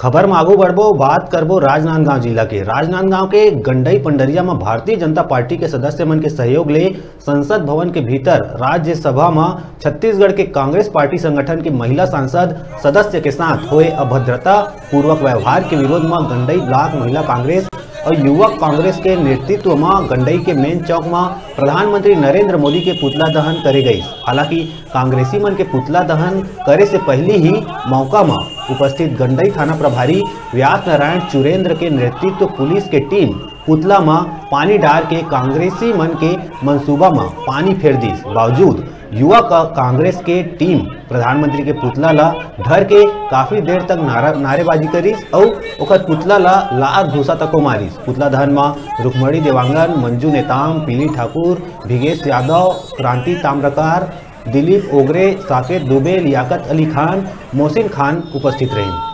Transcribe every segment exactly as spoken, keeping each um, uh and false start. खबर में आगू बढ़ो बात करबो राजनांदगांव जिला के राजनांदगांव के गंडई पंडरिया में भारतीय जनता पार्टी के सदस्य मन के सहयोग ले संसद भवन के भीतर राज्यसभा में छत्तीसगढ़ के कांग्रेस पार्टी संगठन की महिला सांसद सदस्य के साथ हुए अभद्रता पूर्वक व्यवहार के विरोध में गंडई ब्लॉक महिला कांग्रेस और युवक कांग्रेस के नेतृत्व में गंडई के मेन चौक में प्रधानमंत्री नरेंद्र मोदी के पुतला दहन करे गई। हालांकि कांग्रेसी मन के पुतला दहन करे से पहले ही मौका में उपस्थित गंडई थाना प्रभारी व्यास नारायण चुरेन्द्र के नेतृत्व पुलिस के टीम पुतला में पानी डाल के कांग्रेसी मन के मंसूबा में पानी फेर दी। बावजूद युवा का कांग्रेस के टीम प्रधानमंत्री के पुतला ला धर के काफी देर तक नारा नारेबाजी करीस और ओखर पुतला ला लात घूसा तको मारिस। पुतला दहन में रुकमणी देवांगन, मंजू नेताम, पीली ठाकुर, भिगेश यादव, क्रांति ताम्रकार, दिलीप ओगरे, साकेत दुबे, लियाकत अली खान, मोहसिन खान उपस्थित रहे।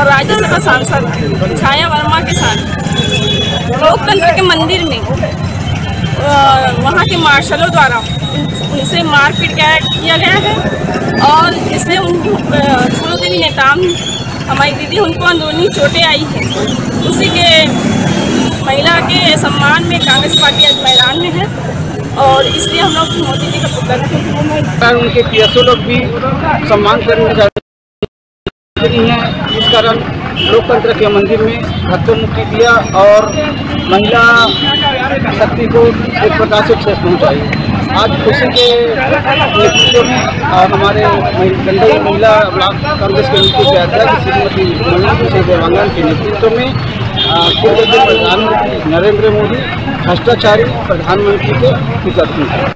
और राज्यसभा सांसद छाया वर्मा के साथ लोकतंत्र के मंदिर में वहाँ के मार्शलों द्वारा उनसे मारपीट किया गया है और इससे उनकी मंजू नेताम हमारी दीदी उनको अंदरूनी चोटें आई हैं। उसी के महिला के सम्मान में कांग्रेस पार्टी आज मैदान में है और इसलिए हम लोग मोदी जी का पुतला रखें। उनके पीएसओ लोग भी सम्मान करने जा हैं, इस कारण लोकतंत्र के मंदिर में हत्यामुक्ति दिया और महिला शक्ति को एक प्रकार से ठेस पहुँचाई। आज खुशी के नेतृत्व में हमारे गंडई महिला ब्लॉक कांग्रेस कमेटी के अध्यक्ष श्रीमती मंजू देवांगन के नेतृत्व में पूर्व के प्रधानमंत्री नरेंद्र मोदी भ्रष्टाचारी प्रधानमंत्री के विकल्प।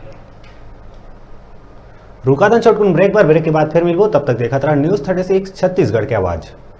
रुका था छोटकुन ब्रेक पर, ब्रेक के बाद फिर मिलबो। तब तक देखत रहा न्यूज़ छत्तीसगढ़ छत्तीसगढ़ की आवाज।